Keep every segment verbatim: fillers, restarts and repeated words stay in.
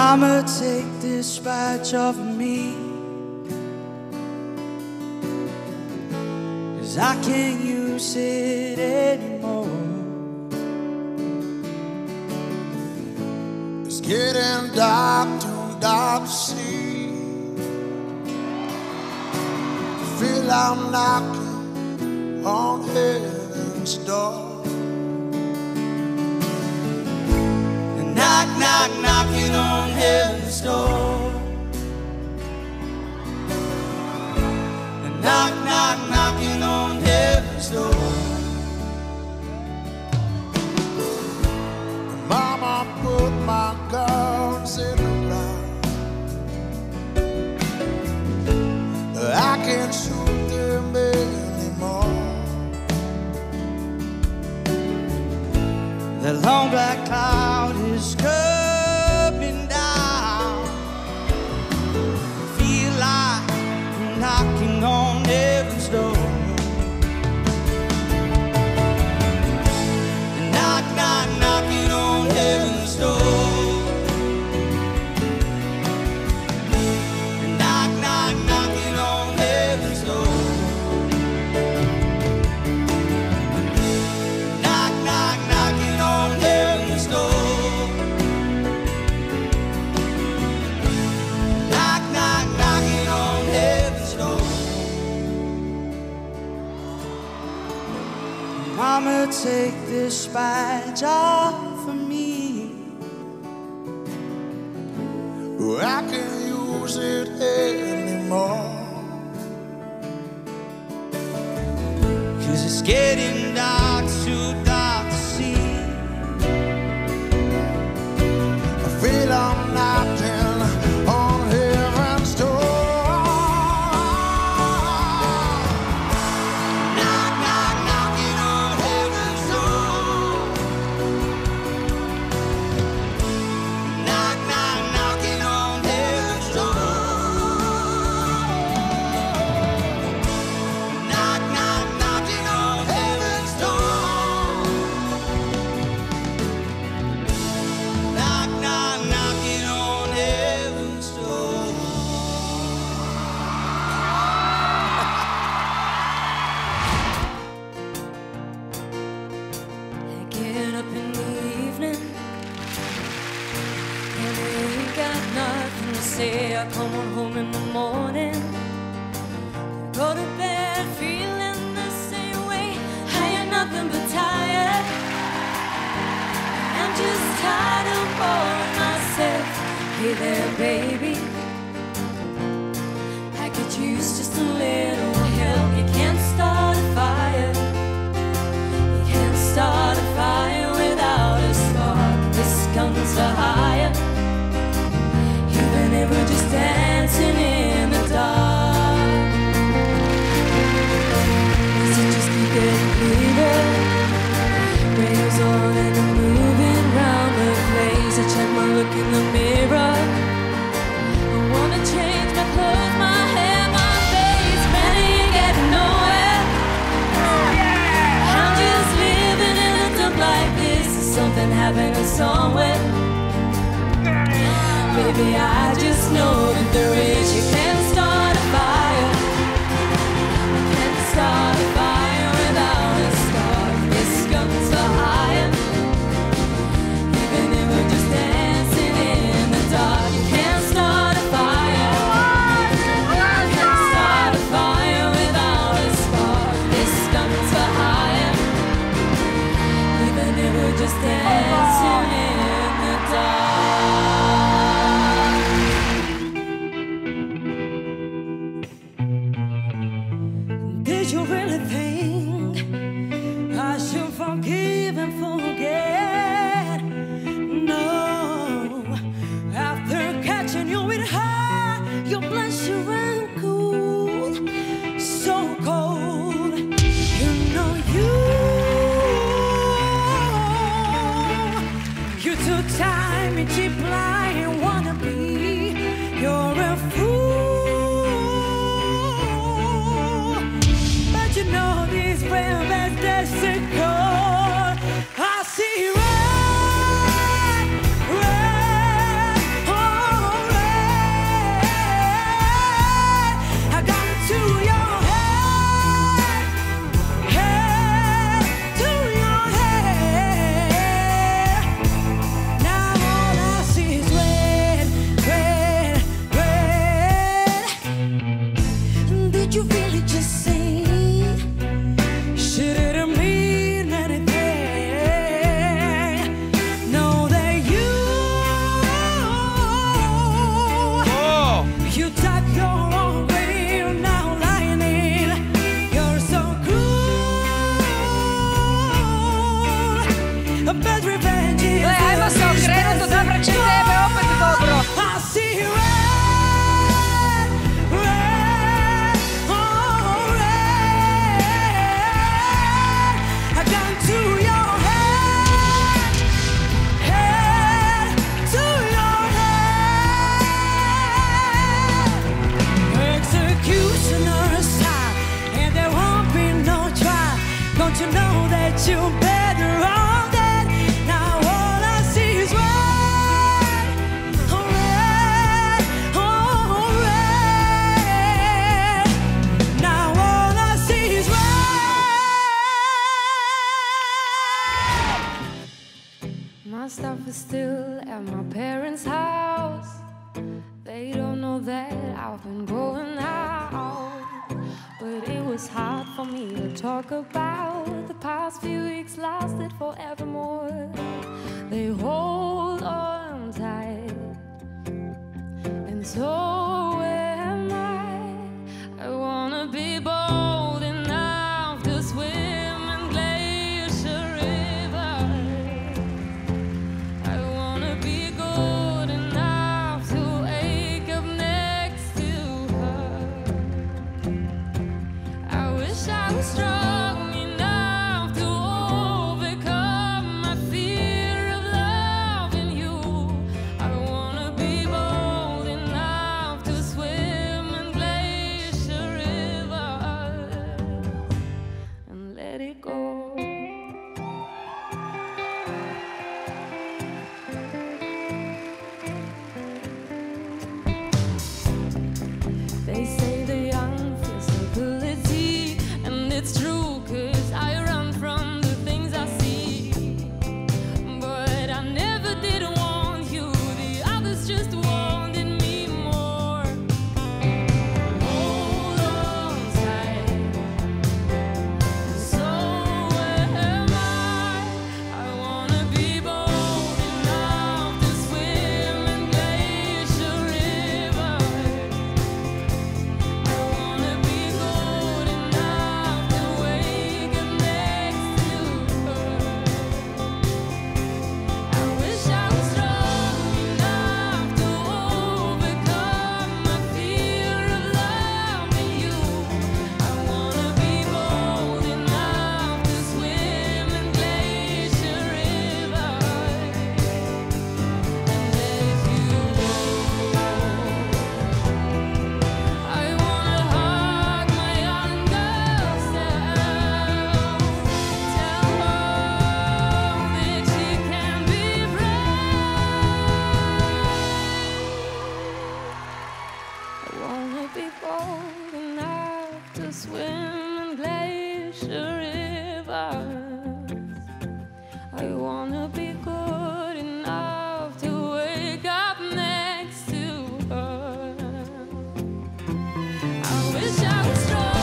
Mama, take this badge off me, 'cause I can't use it anymore. It's getting dark, too dark to see. I feel I'm knocking on heaven's door. Knock, knock, knocking on heaven's door. Knock, knock, knocking on heaven's door. Mama, put my guns in the ground. I can't shoot them anymore. The long black cloud is coming down. I feel like I'm knocking on heaven's door. Knock, knock, knocking on heaven's door. Knock, knock, knocking on heaven's door. Knock, knock, knocking on heaven's door. Knock, knock, knocking on heaven's door. Mama, take this badge off of me, I can't use it anymore. 'Cause it's getting dark, too dark to see. I feel I'm knocking on heaven's door. Knock, knock, knocking on heaven's door. Knock, knock, knocking on heaven's door. Knock, knock, knocking on heaven's door. Knock, knock, knocking on heaven's door. I get up in the evening and I ain't got nothing to say. I come on home in the morning, go to bed feeling the same way. I ain't nothing but tired. I'm just tired of boring myself. Hey there, baby, I could use just a little help. You can't start a fire. You can't start a fire without a spark. This gun's a higher. You've been ever just dancing in the dark. Does it just keep getting clearer? Rails on and I'm moving round the place. I check my look in the mirror. I wanna change my clothes, my hair, my face. Man, I ain't getting nowhere. I'm just living in a dump like this. There's something happening somewhere. Baby, I just know that there is. You can't start a fire. You can't start a fire without a spark. This gun's a higher. Even if we're just dancing in the dark. You can't start a fire. You can't start a fire without a spark. This gun's a higher. Even if we're just dancing in the dark. for me to talk about. The past few weeks lasted forevermore. They hold on tight, and so am I. I wanna be bold enough to swim in glacier rivers. I wanna be good enough to wake up next to her. I wish I was strong. They say the young feel stability, and it's true, cause I run from the things I see. But I never did want you, the others just wanted me more. Hold on tight, so am I. I wanna be bold enough to swim in glacier rivers. Bold enough to swim in glacier rivers. I wanna be good enough to wake up next to her. I wish I was strong.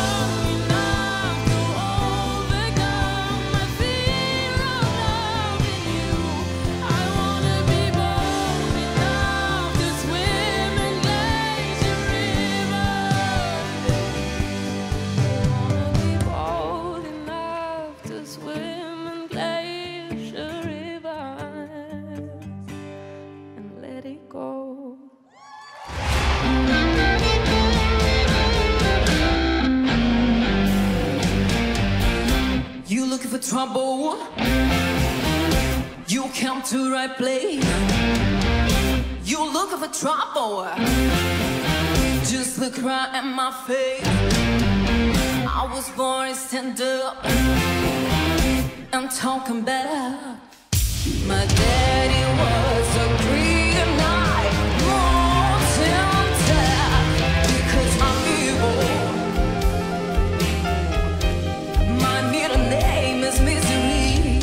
You looking for trouble? You come to the right place. You looking for trouble? Just look right at my face. I was born to stand up. I'm talking better. My daddy was a green knight, more tempted because I'm evil. My middle name is misery.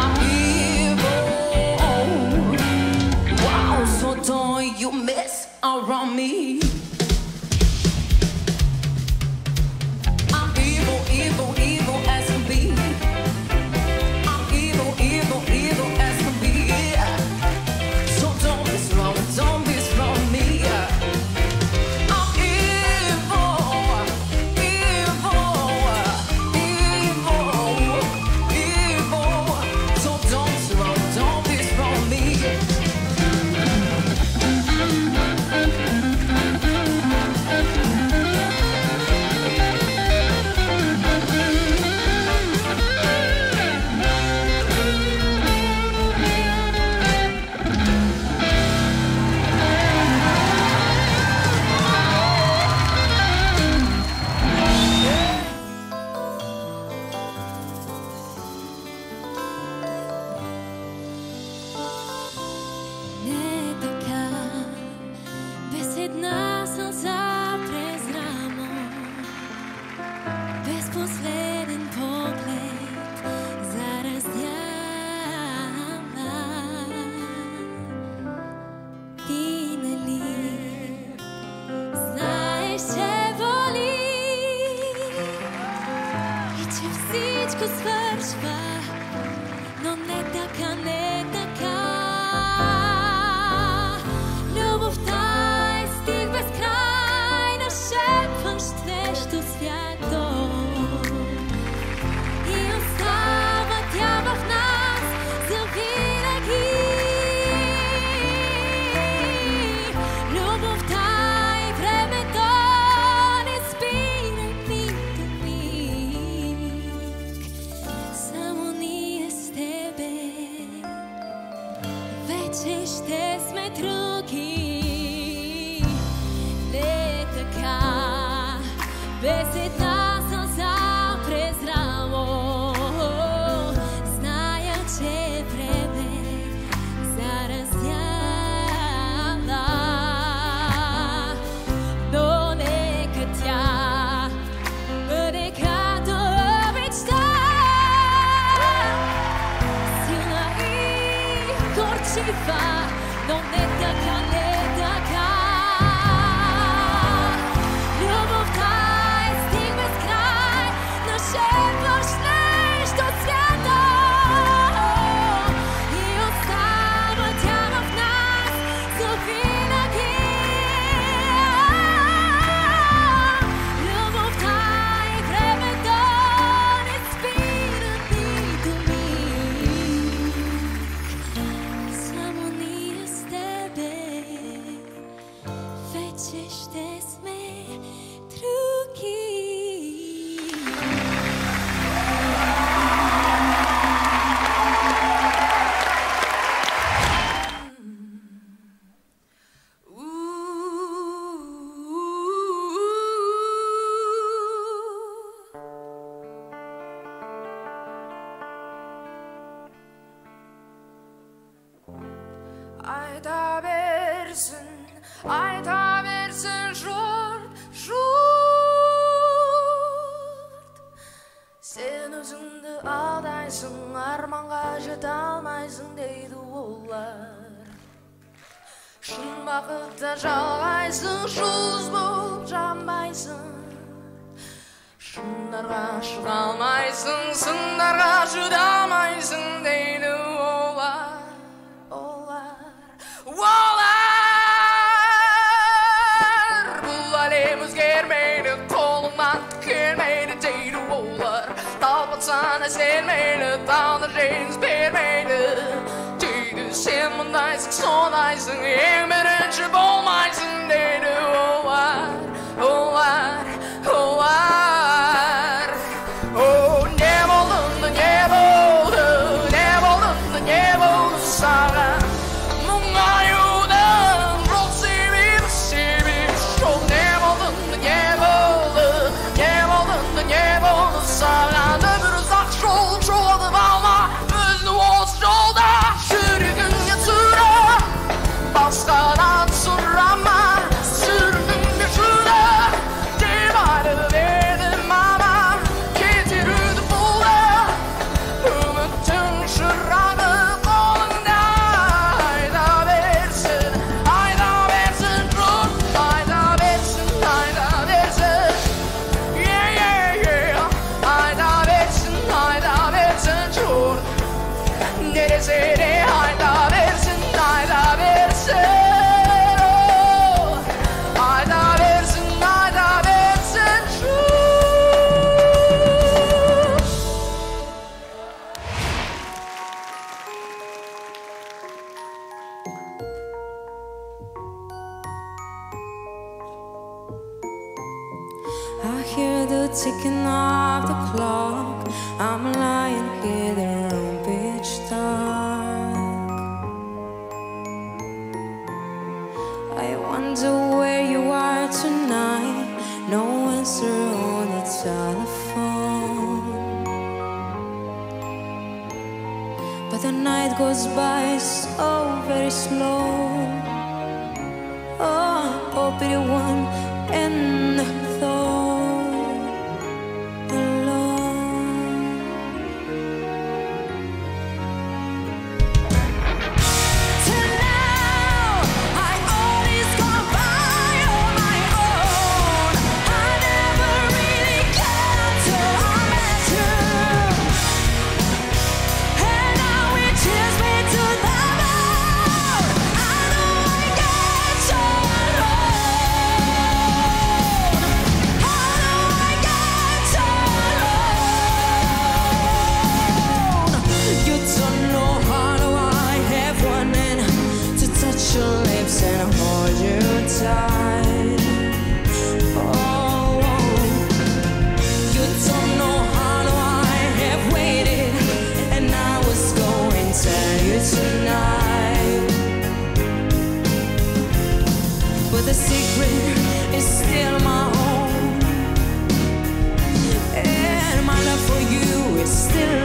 I'm evil. Wow, so don't you mess around me. Evil, evil, evil. che sferza non è da caneta ka Ljubov taj stih bez krajna šepaš sve što svjeto I on sama tjava v nas zaviragi Ljubov taj vreme to ne spire nikto vik Samo nije s tebe već ište sme drugi Ne taka bez jedna Non è da ca, ne da ca Ljubov taj, stih bez kraj Naše baš nešto cvjeta I on sama tjava v nas Zavinagi Ljubov taj, vreme to Ne spira ni do mig Samo Češte sme drugi. Ayda versin, ayda versin jurt, jurt Sen özünde aldaysın, armanga jeta almaysın deydi olar Şun bakıpta jalgaysın, şuz bulup janmaysın Şunlarga şudalmaysın, sınlarga şudalmaysın deydi olar Olar, bu alem özgermeydi, kolumdan tükenmeydi deydi olar Dalbatsan esermeydi, dağdır reyiz vermeydi Deydi sen bundaysın, sonaysın, en birinci bulmaysın deydi olar Olar, olar Oh, ne bulundu, ne buldu, ne bulundu, ne buldu sana I hear the ticking of the clock I'm lying here in the pitch dark I wonder where you are tonight No answer on the telephone But the night goes by so very slow Oh, oh, pity one and though the secret is still my own, and my love for you is still alone.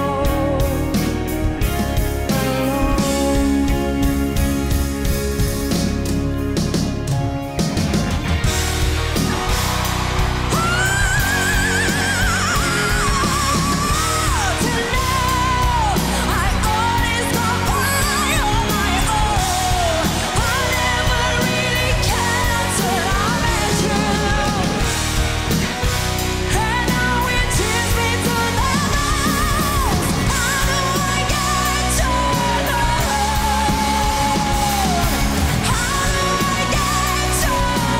Oh, to know I always go by on my own. I never really cared until I met you, and now it tears me to the bone. I know I got to know. I know I got to know.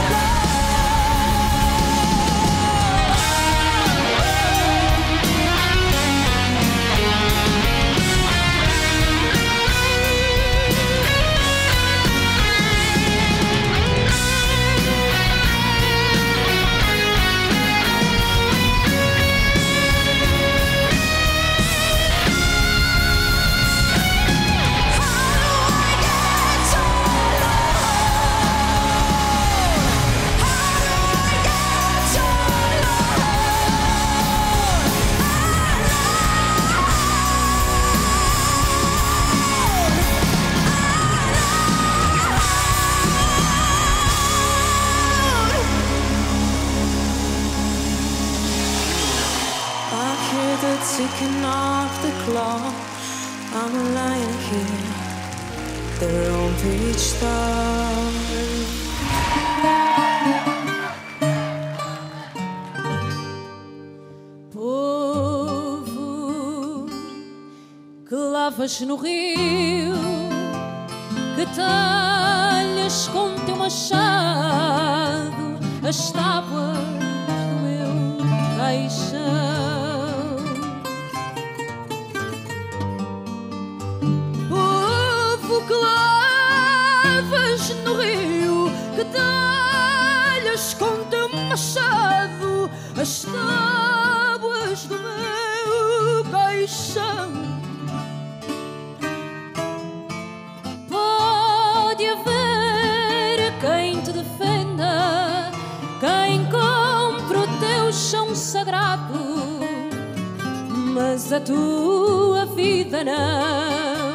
I hear the ticking of the clock. I'm lying here, the room pitch dark. Povo clavas no rio, que talhas com teu machado as tábuas do meu caixão. Clavas no rio, que talhas com teu machado as tábuas do meu caixão. Pode haver quem te defenda, quem compra o teu chão sagrado, mas a tua vida não.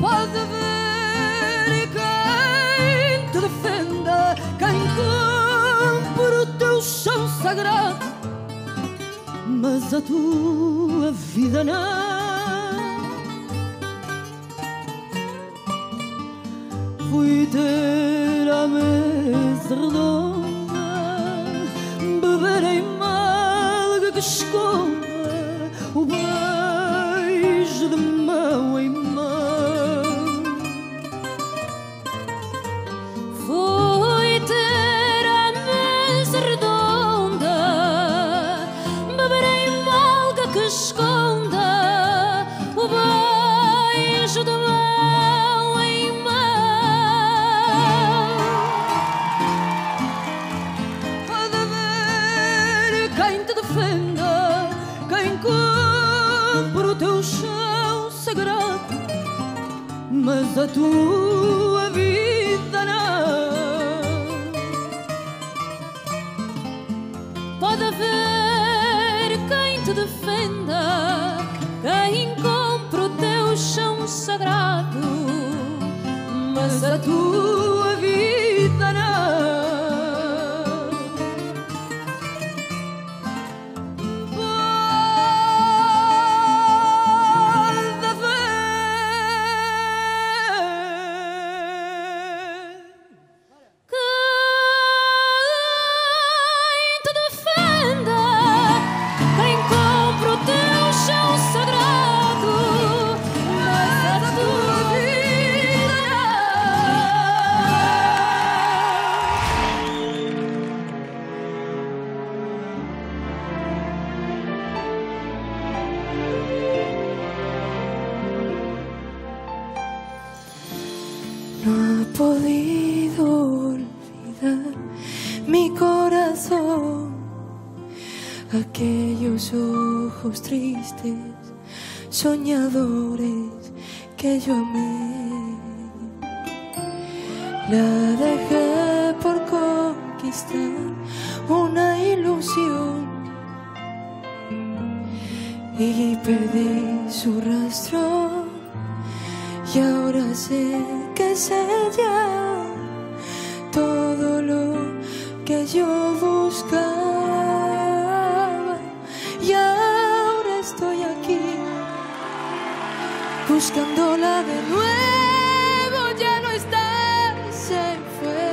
Pode haver quem te defenda, quem compra o teu chão sagrado, mas a tua vida não. Fui ter à mesa redonda, beber em malga que esconda o beijo de mão em mão. Esconda o beijo de mão em mão. Pode haver quem te defenda, quem compra o teu chão sagrado, mas a tua vida não. Pode haver quem te defenda, quem compra o teu chão sagrado, mas a tua vida não. Pode haver quem te defenda, quem compra o teu chão sagrado. No he podido olvidar mi corazón, aquellos ojos tristes, soñadores que yo amé, la dejé por conquistar una ilusión y perdí su rastro, y ahora sé que es ella todo lo que yo buscaba, y ahora estoy aquí buscándola de nuevo. Ya no está, se fue.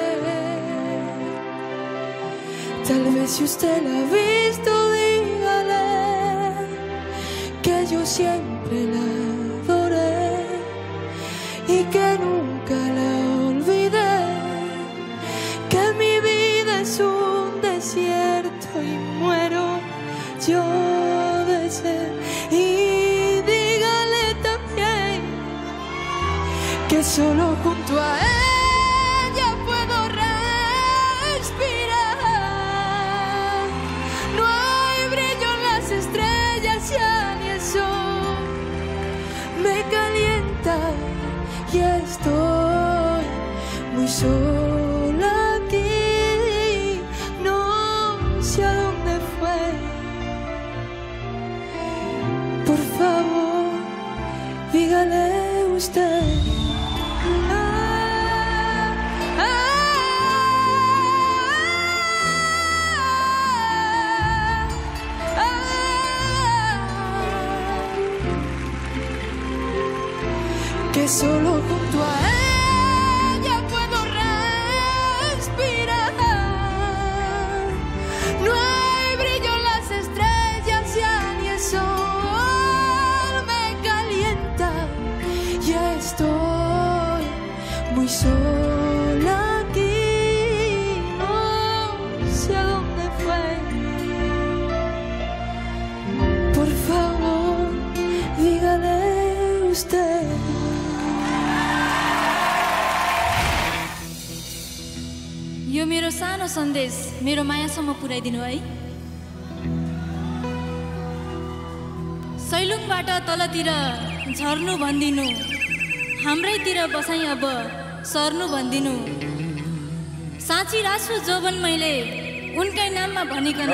Tal vez si usted la ha visto, dígale que yo siempre la adoré y que nunca la olvidé, que mi vida es un desierto y muero yo de sed. Que solo junto a ella puedo respirar. No hay brillo en las estrellas, ya ni el sol me calienta, y estoy muy sola aquí. No sé a dónde fue. Por favor, dígale usted. Que solo junto a ella puedo respirar. No hay brillo en las estrellas, ya ni el sol me calienta, y estoy muy sola aquí. No sé a dónde fue. Por favor, dígale usted. यो मेरो सानो सन्देश मेरो मायासम्म पुर्याइदिनु है। सैलुङबाट तलतिर झर्नु भन्दिनु, हाम्रैतिर बसाई अब सर्नु भन्दिनु। साँची रासु जोवन मैले उनकै नाममा भनिकन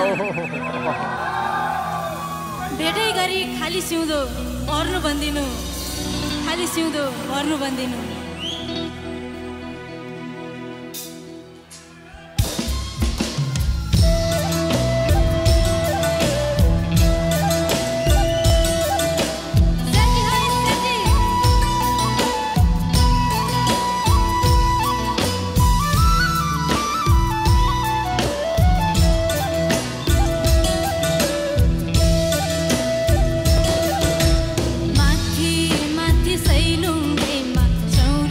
भेटै गरी खाली सिउँदो भर्नु भन्दिनु, खाली सिउँदो भर्नु भन्दिनु। Mathi mathi sailunge machau.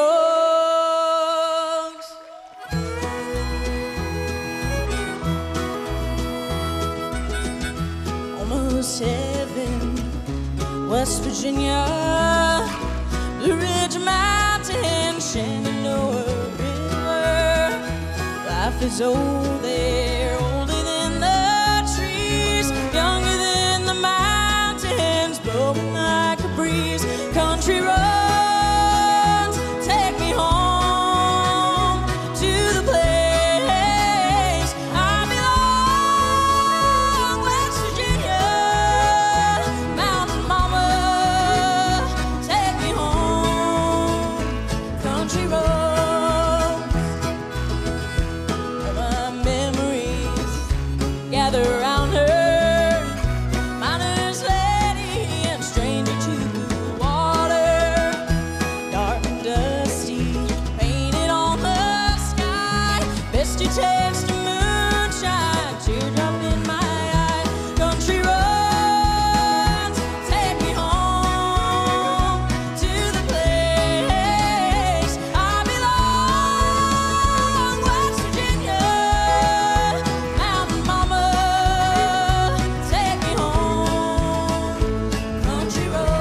drugs. Almost heaven, West Virginia, Blue Ridge Mountain, Shenandoah River. Life is old there, older than the trees, younger than the mountains, blowing like a breeze. Country roads. Taste of moonshine, teardrop in my eye. Country roads, take me home to the place I belong. West Virginia, mountain mama, take me home. Country roads.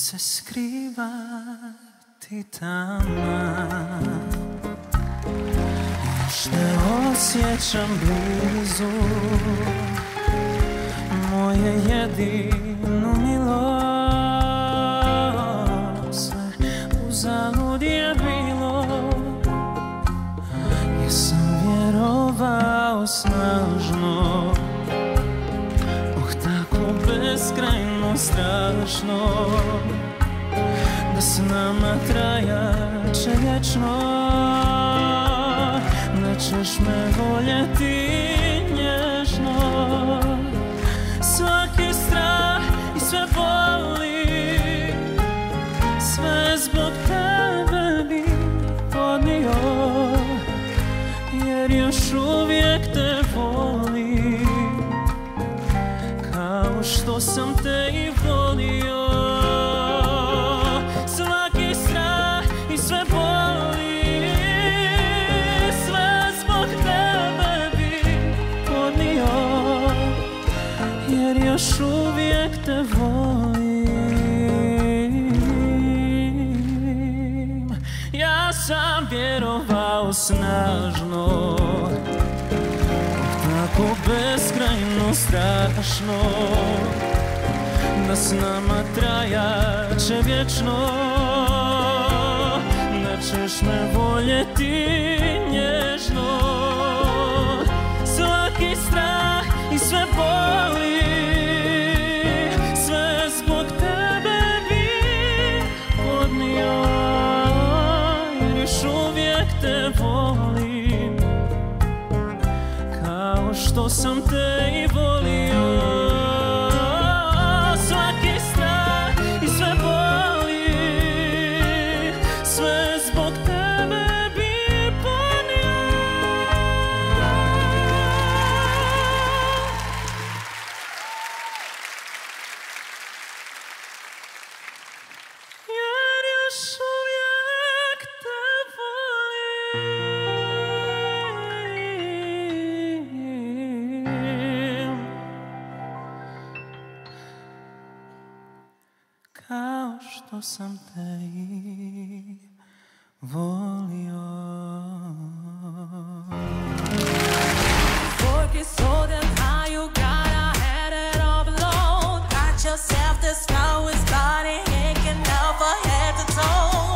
Se skrivati tama, još ne osjećam blizu moje jedino milo. Sve uzalud je bilo, jesam vjerovao snažno. Oh, tako beskrajno strašno, da s nama trajaće vječno, da ćeš me voljeti nježno. Svaki strah i sve boli, sve zbog tebe bi podnio, jer još uvijek te volim, kao što sam te i volio. Još uvijek te volim. Ja sam vjerovao snažno, tako beskrajno strašno, da s nama trajaće vječno, da ćeš me voljeti nježno. Svaki strah i sve boli, te volim, kao što sam te i volio. Svaki strah i sve boli, sve zbog tebe bi ponio. Jer još uvijek te volim. Thank you. kao što sam te I volio. Focus on how you gotta head it up low. Got yourself this now is body aching now for head to toe.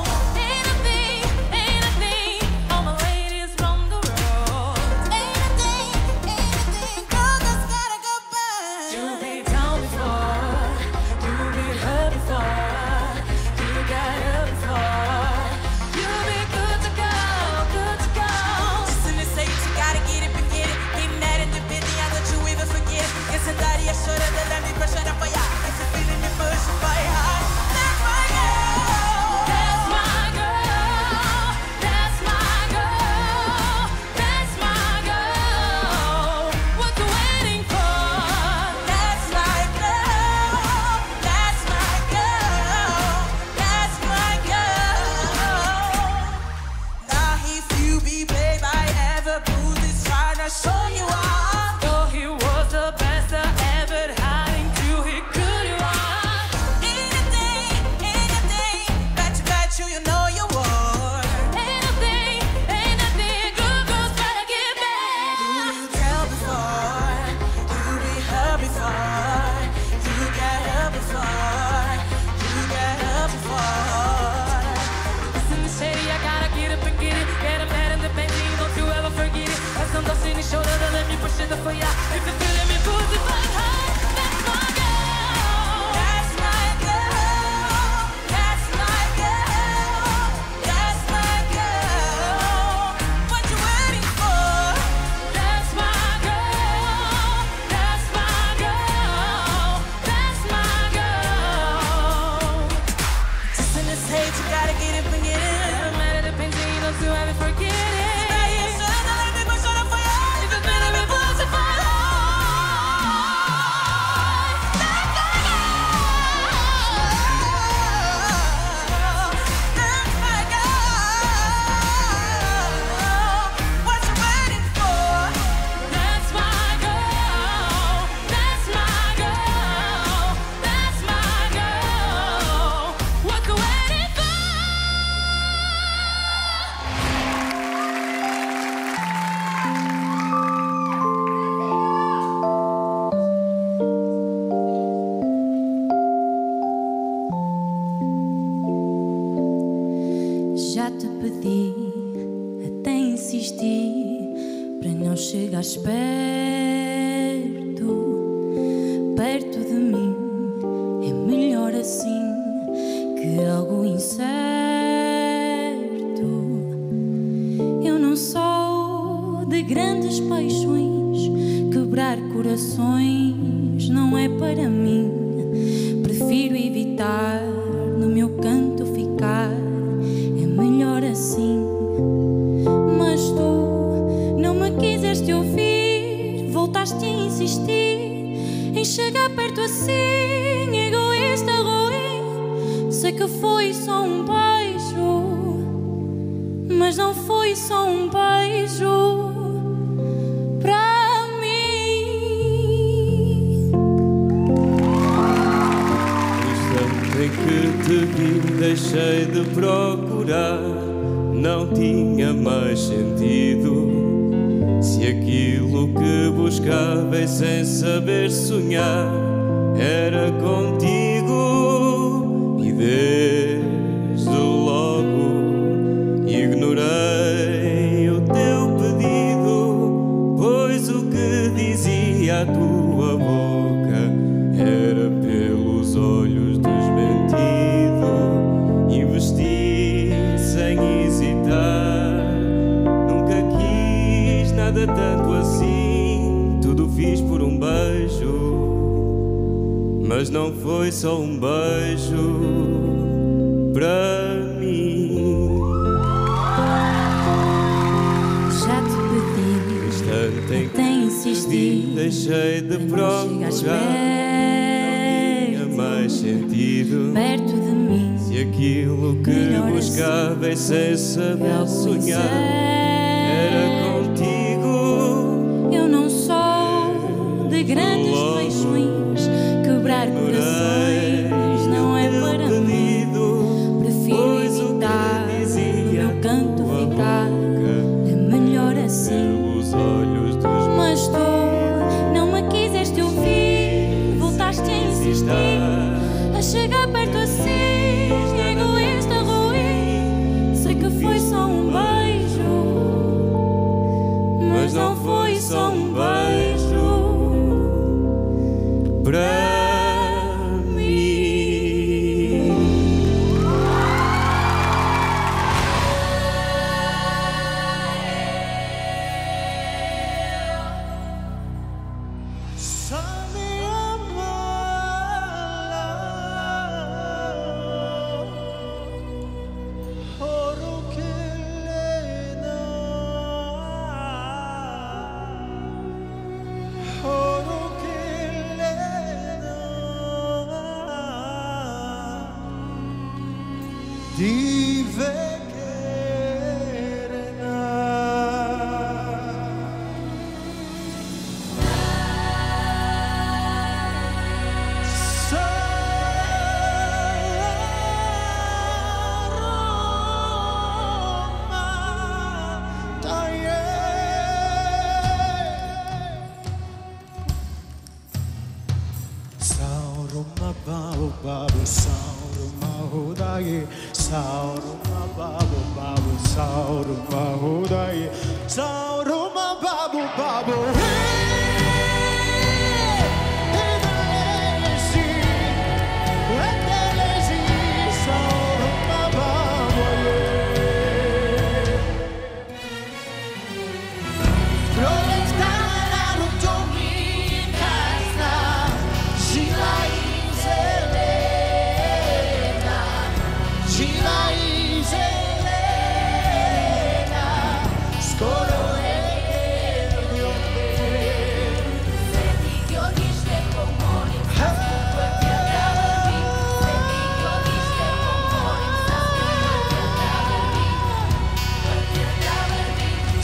Grandes paixões, quebrar corações não é para egoísta a chegar perto assim, egoísta, ruim. Sei que foi só um beijo, mas não foi só um beijo para mim. Só me amar, por o que lhe dá, por o que lhe dá, diver. Babu babu sauru mahudai, sauru babu babu sauru mahudai, sauru babu babu.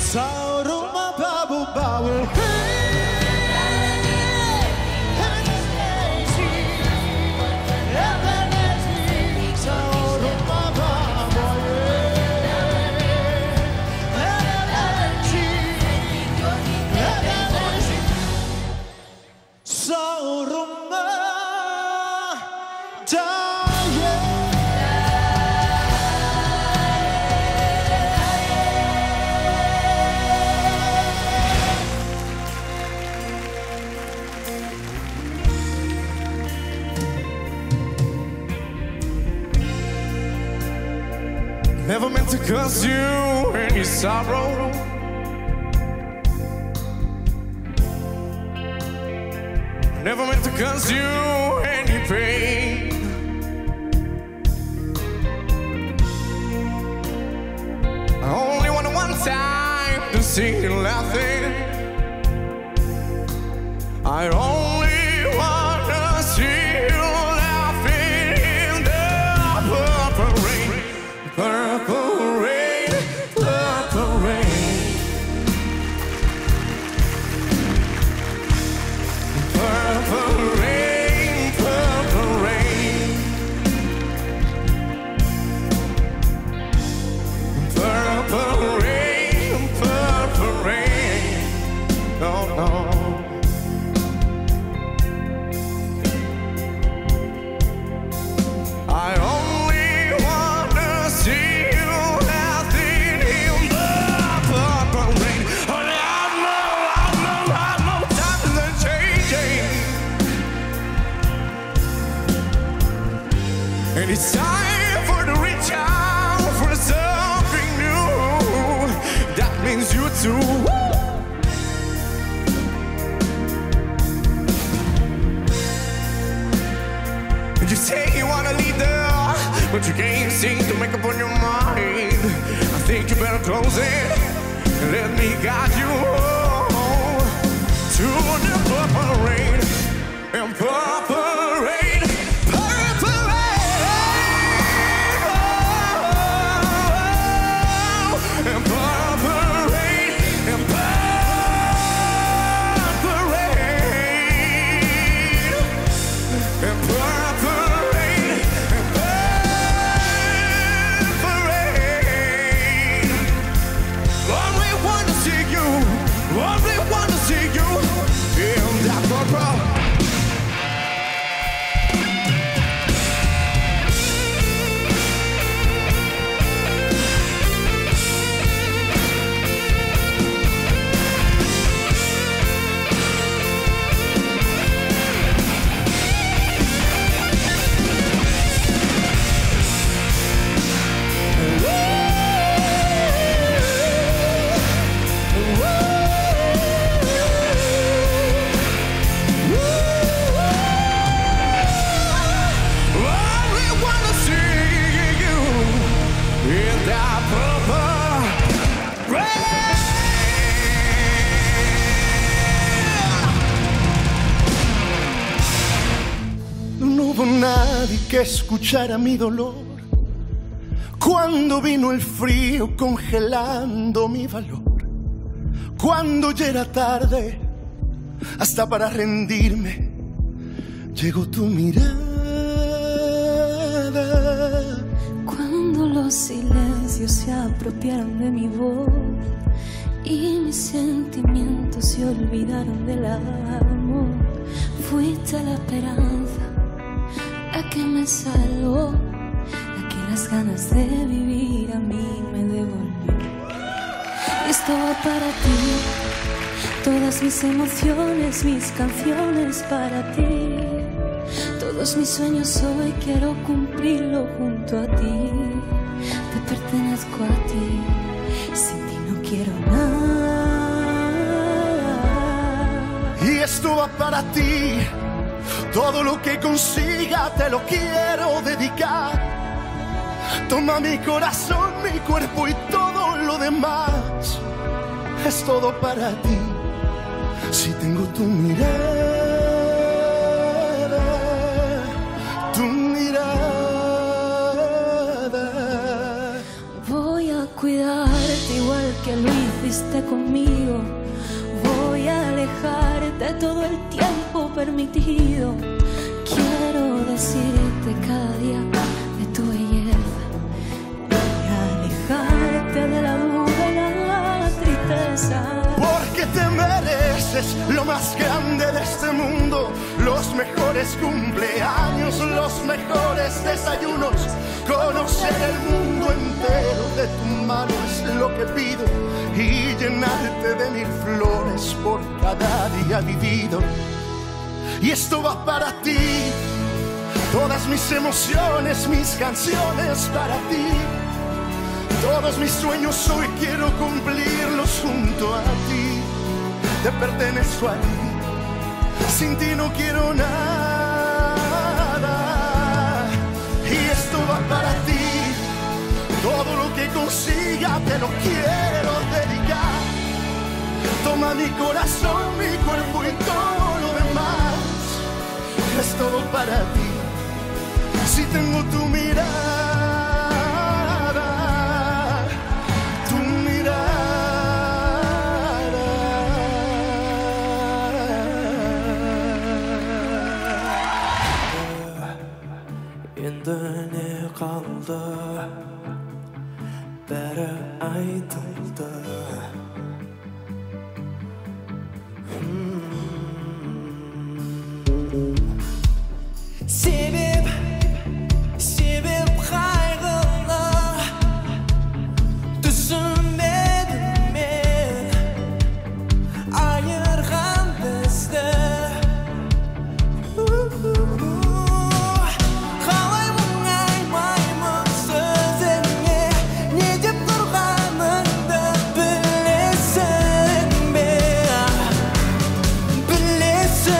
Sauruma babu babu. Never meant to cause you any sorrow. Never meant to cause you any pain. I only wanted one time to see you laughing. I only wanna see you laughing in the purple rain. Purple And it's time for the reach out for something new. That means you too. And you say you wanna leave there, but you can't seem to make up on your mind. I think you better close it and let me guide you home to the purple rain and purple rain. Only wanna see you in that purple. hubo nadie que escuchara mi dolor, cuando vino el frío congelando mi valor, cuando ya era tarde hasta para rendirme, llegó tu mirada. Cuando los silencios se apropiaron de mi voz y mis sentimientos se olvidaron del amor, fuiste la esperanza, la que me salvó, la que las ganas de vivir a mí me devolvió. Esto va para ti, todas mis emociones, mis canciones para ti, todos mis sueños hoy quiero cumplirlo junto a ti. Te pertenezco a ti, sin ti no quiero nada. Y esto va para ti, todo lo que consiga te lo quiero dedicar. Toma mi corazón, mi cuerpo y todo lo demás, es todo para ti, si tengo tu mirada, tu mirada. Voy a cuidarte igual que lo hiciste conmigo, voy a alejarte todo el tiempo permitido. Quiero decirte cada día de tu belleza, alejarte de la duda y la tristeza, porque te mereces lo más grande de este mundo, los mejores cumpleaños, los mejores desayunos, conocer el mundo entero de tu mano es lo que pido, y llenarte de mil flores por cada día vivido. Y esto va para ti, todas mis emociones, mis canciones para ti, todos mis sueños hoy quiero cumplirlos junto a ti. Te pertenezco a ti, sin ti no quiero nada. Y esto va para ti, todo lo que consiga te lo quiero dedicar. Toma mi corazón, mi cuerpo y todo lo demás, es todo para ti, si tengo tu mirada, tu mirada. Endi ne qaldı, bari aytildi. Sebep, sebep kaygılar, düşünmedim ben, ayırgan bizde. Kalay bunaymayman sözüne, ne deyip durganında bilesin be, bilesin.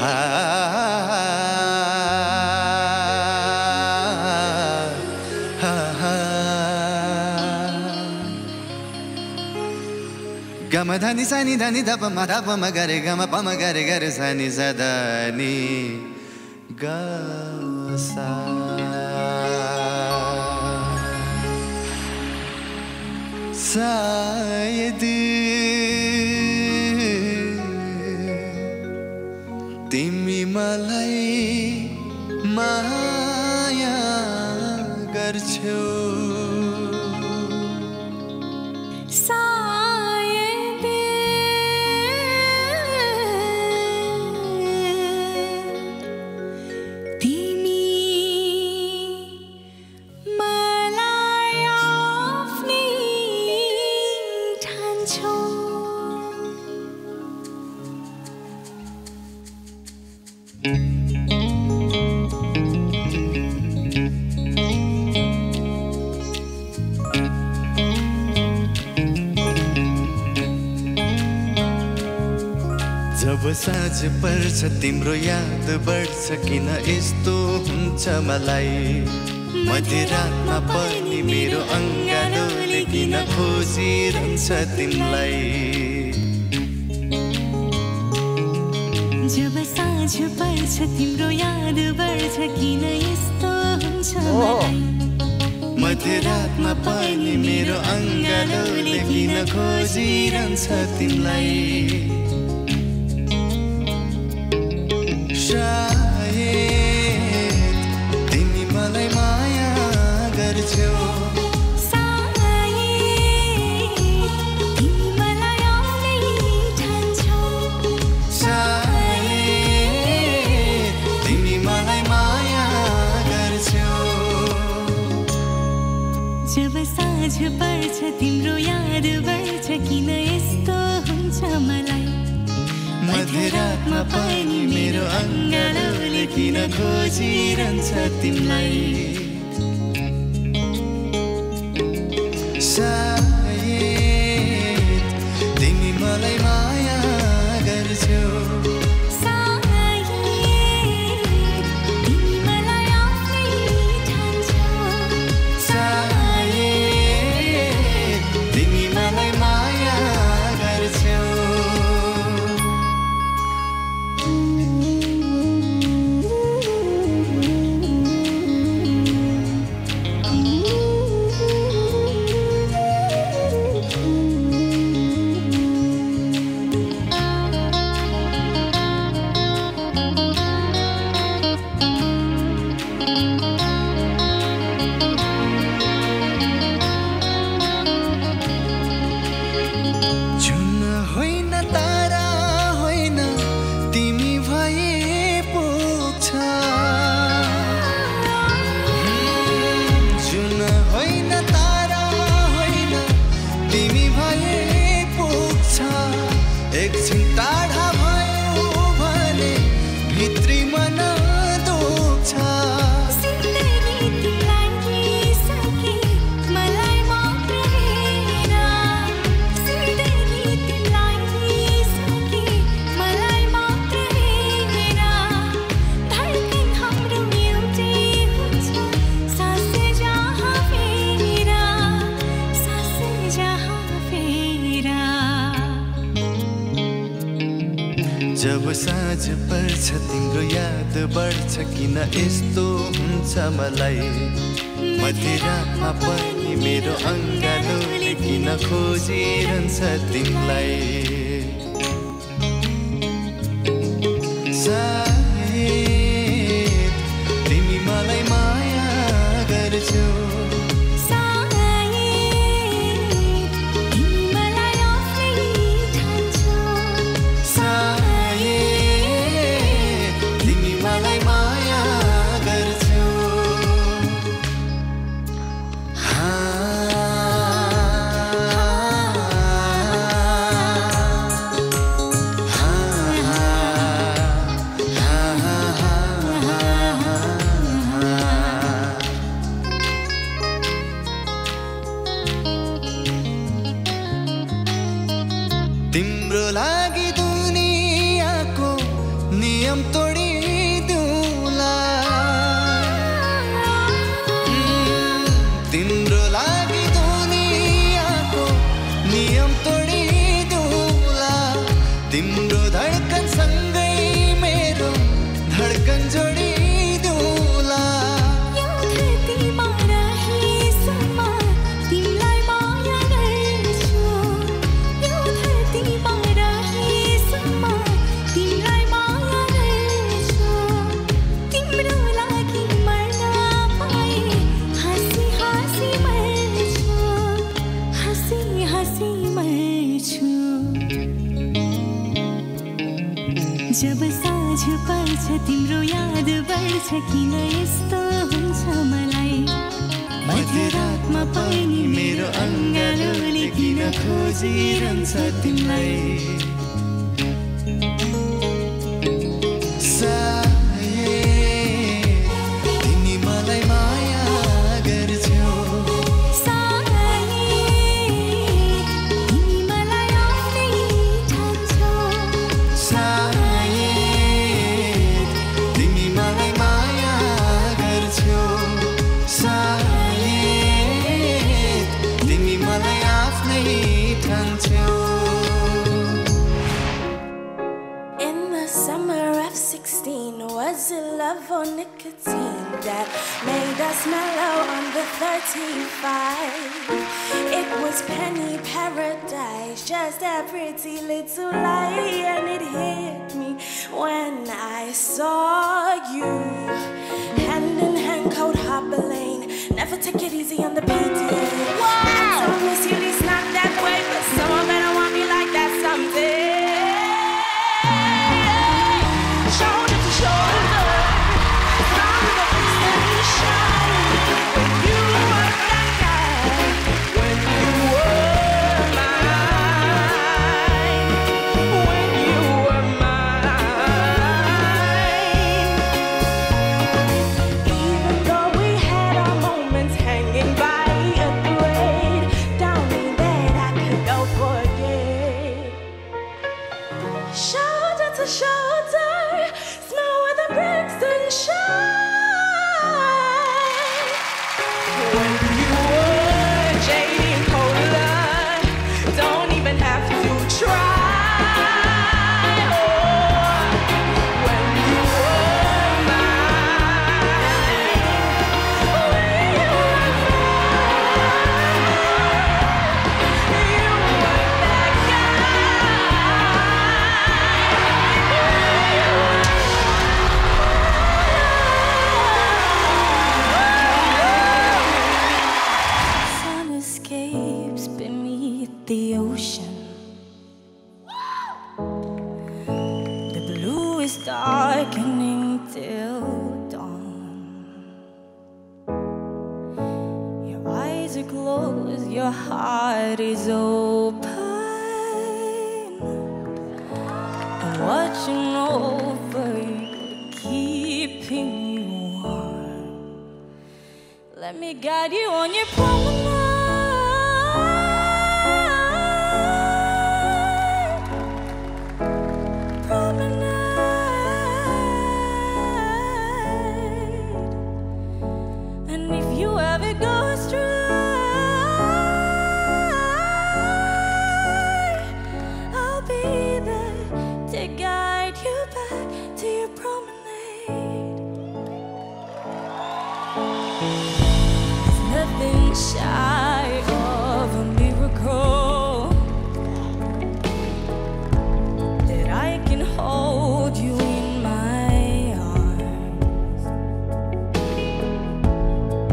Gama dhani sani dhani dha pama dha pama gare gama pama gare gare sani sadani ga sa Sayed timi malai maya garcho साँझ पर्छ तिम्रो याद बढ्छ किन यस्तो हुन्छ मलाई मध्यरातमा पनि मेरो अङ्गालोले किन खोजिरहन्छ तिमलाई जब साँझ पर्छ तिम्रो याद बढ्छ किन यस्तो हुन्छ मलाई मध्यरातमा पनि मेरो अङ्गालोले किन खोजिरहन्छ तिमलाई Shayad, timi malai maya garchyo Shayad, timi malai aafnai ठान्छौ Shayad, timi malai maya garchyo जब साँझ पर्छ तिम्रो याद बढ्छ किन यस्तो हुन्छ मलाई मध्यरातमा पनि मेरो अङ्गालोले किन खोजिरहन्छ तिमीलाई सायद तिमी मलाई माया गर्छौ सायद तिमी मलाई आफ्नै ठान्छौ सायद तिमी मलाई माया गर्छौ साँझ पर्छ तिम्रो याद बढ्छ किन यस्तो हुन्छ मलाई मध्यरातमा पनि मेरो अङ्गालोले किन खोजिरहन्छ तिमीलाई सायद तिमी मलाई माया गर्छौ जब साँझ पर्छ तिम्रो याद बढ्छ किन यस्तो हुन्छ मलाई मध्यरातमा पनि मेरो अङ्गालोले किन खोजिरहन्छ तिमीलाई Was it love or nicotine that made us mellow on the thirty-five? It was penny paradise, just that pretty little lie, and it hit me when I saw you. Hand in hand, cold harbor lane. Never take it easy on the P D A. Wow! So miss you, it's not that way, but someone better want me like that someday. Shoulder to shoulder, smile where the Brixton shine. When you were Jay and Cola, don't even have to try. Oh, when you were mine, when you were mine, you were that guy. The ocean, the blue is darkening till dawn. Your eyes are closed, your heart is open. I'm watching over you, keeping you warm. Let me guide you on your promenade. Shy of a miracle that I can hold you in my arms.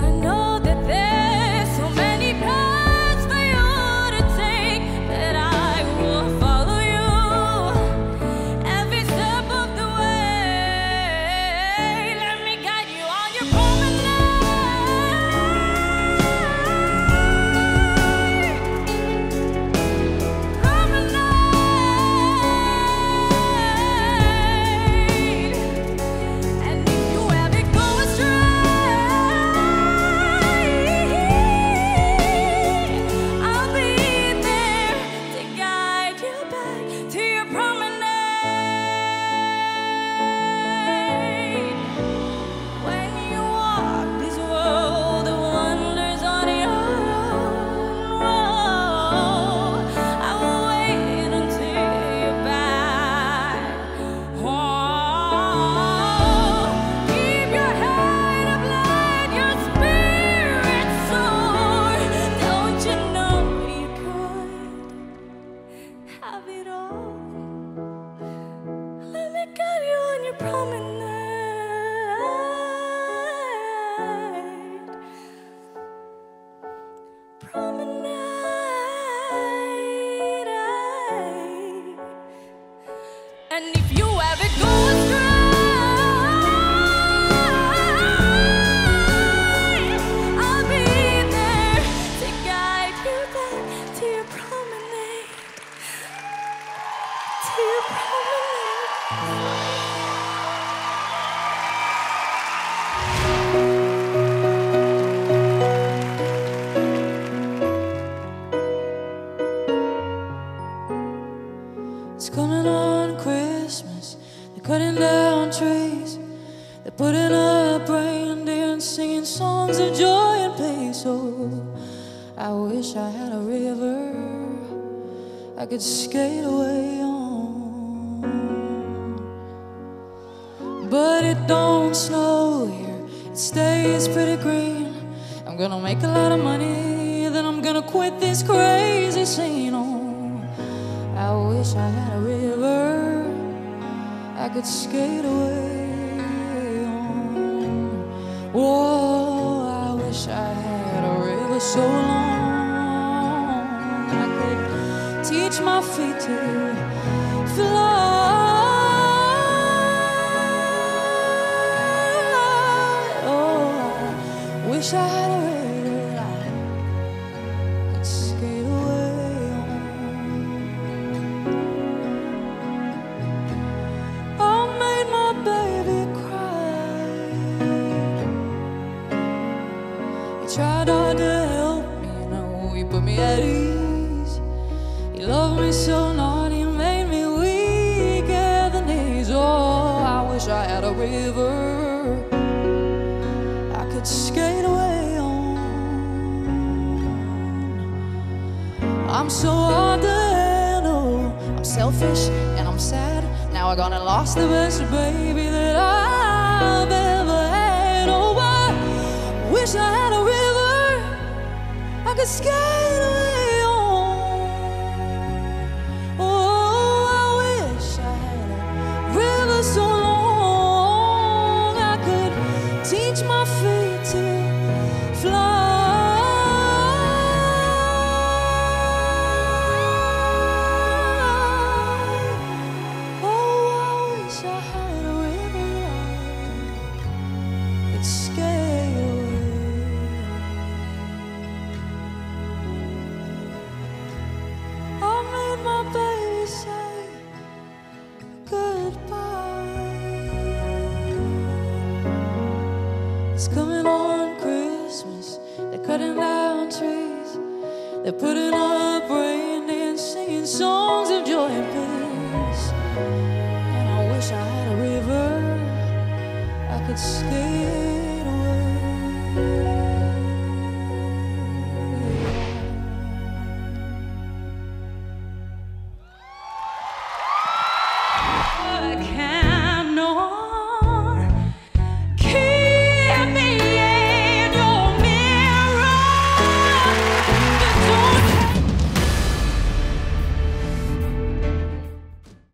I know that there's so many paths for you to take that I will follow you every step of the way. Let me guide you on your promenade. And if you ever cutting down trees. They're putting up reindeer and singing songs of joy and peace. Oh, I wish I had a river I could skate away on. But it don't snow here, it stays pretty green. I'm gonna make a lot of money, then I'm gonna quit this crazy scene. Oh, I wish I had a river I could skate away on. Whoa, I wish I had a river so long I could teach my feet to fly. Oh, I wish I had a river I could skate away. Tried hard to help me, you know, he put me at ease. He loved me so naughty, made me weak at the knees. Oh, I wish I had a river I could skate away on. I'm so hard to handle, I'm selfish and I'm sad. Now I gone and lost the best baby that I've ever had. Oh, I wish I had a river I could skate away on. Oh, I wish I had a river so long I could teach my feet to fly. Oh, I wish I had a river I could skate away. My baby say goodbye. It's coming on Christmas. They're cutting down trees. They're putting up rain.